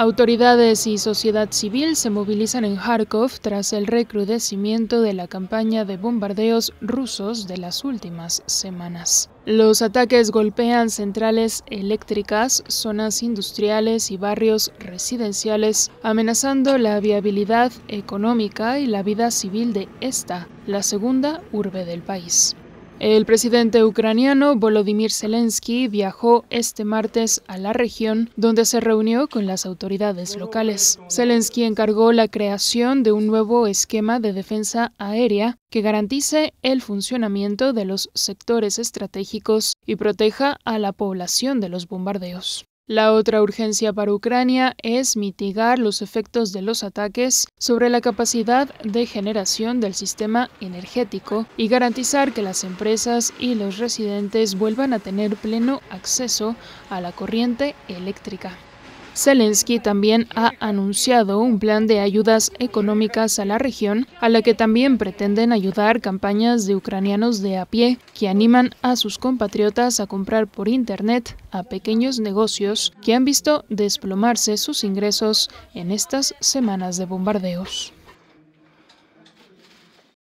Autoridades y sociedad civil se movilizan en Járkov tras el recrudecimiento de la campaña de bombardeos rusos de las últimas semanas. Los ataques golpean centrales eléctricas, zonas industriales y barrios residenciales, amenazando la viabilidad económica y la vida civil de esta, la segunda urbe del país. El presidente ucraniano Volodymyr Zelensky viajó este martes a la región, donde se reunió con las autoridades locales. Zelensky encargó la creación de un nuevo esquema de defensa aérea que garantice el funcionamiento de los sectores estratégicos y proteja a la población de los bombardeos. La otra urgencia para Ucrania es mitigar los efectos de los ataques sobre la capacidad de generación del sistema energético y garantizar que las empresas y los residentes vuelvan a tener pleno acceso a la corriente eléctrica. Zelensky también ha anunciado un plan de ayudas económicas a la región, a la que también pretenden ayudar campañas de ucranianos de a pie que animan a sus compatriotas a comprar por Internet a pequeños negocios que han visto desplomarse sus ingresos en estas semanas de bombardeos.